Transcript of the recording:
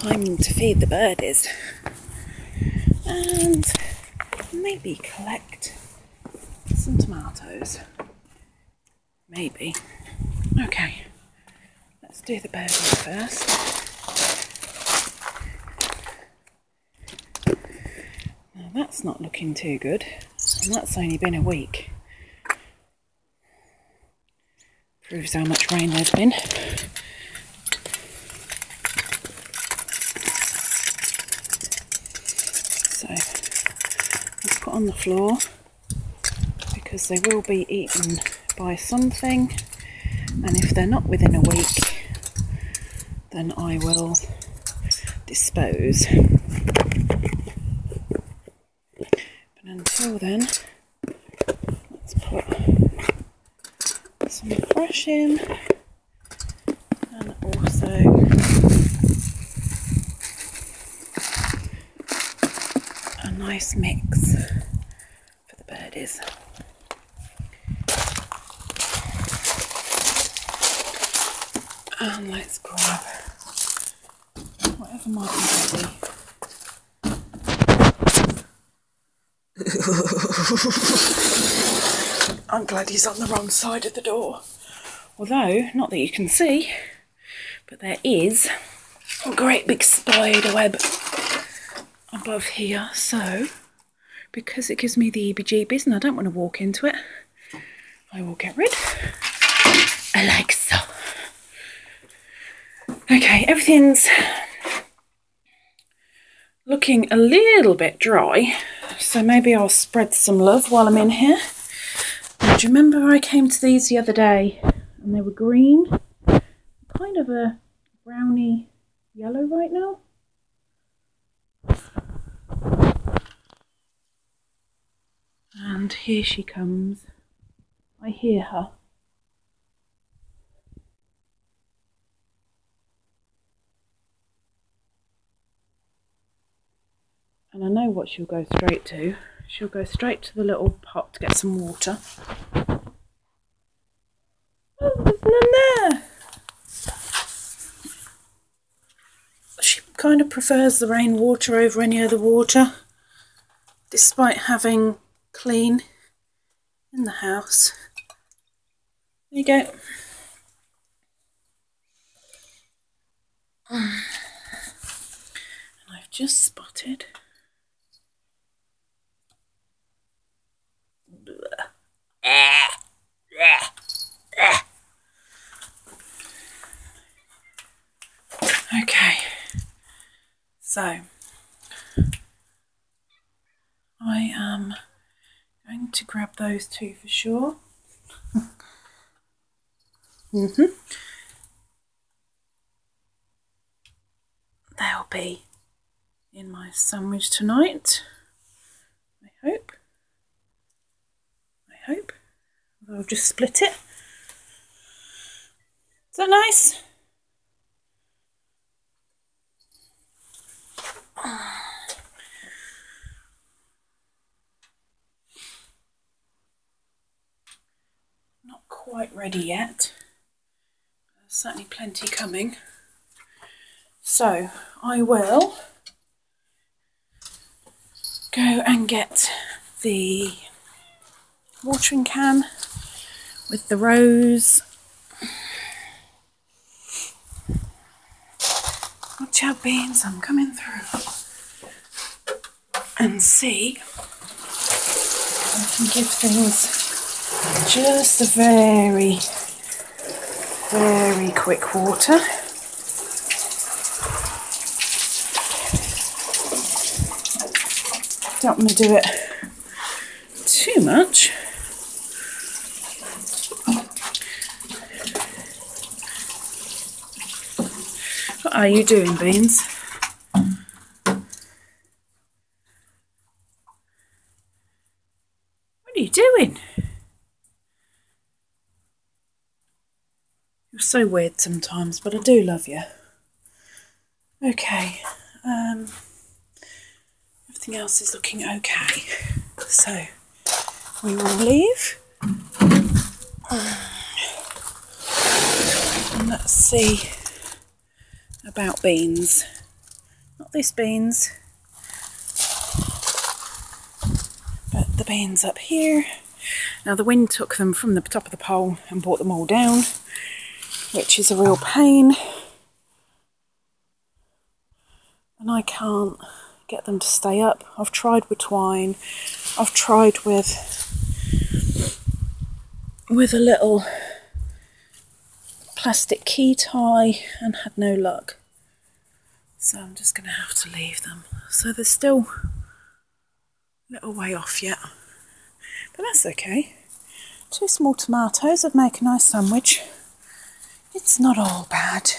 time to feed the birdies and maybe collect some tomatoes. Maybe. Okay, let's do the birdies first. Now that's not looking too good, and that's only been a week. Proves how much rain there's been. So let's put on the floor because they will be eaten by something, and if they're not within a week then I will dispose. But until then, let's put some fresh in and also a nice mix for the birdies. And let's grab whatever might be ready. I'm glad he's on the wrong side of the door. Although, not that you can see, but there is a great big spider web above here. So, because it gives me the heebie-jeebies and I don't want to walk into it, I will get rid. I like so. Okay, everything's looking a little bit dry, so maybe I'll spread some love while I'm in here. Now, do you remember I came to these the other day and they were green? Kind of a browny yellow right now. And here she comes. I hear her. And I know what she'll go straight to. She'll go straight to the little pot to get some water. Oh, there's none there! She kind of prefers the rain water over any other water, despite having clean in the house. There you go. And I've just spotted okay, so I am going to grab those two for sure. They'll be in my sandwich tonight, I hope. I'll just split it. Is that nice? Not quite ready yet. There's certainly plenty coming. So I will go and get the watering can with the rose. Watch out, beans, I'm coming through. And see if I can give things just a very, very quick water. Don't want to do it too much. What are you doing, beans? What are you doing? You're so weird sometimes, but I do love you. Okay, everything else is looking okay. So, we will leave. And let's see about beans. Not these beans, but the beans up here. Now the wind took them from the top of the pole and brought them all down, which is a real pain. And I can't get them to stay up. I've tried with twine, I've tried with a little plastic key tie and had no luck. So I'm just going to have to leave them. So they're still a little way off yet, but that's okay. Two small tomatoes would make a nice sandwich. It's not all bad.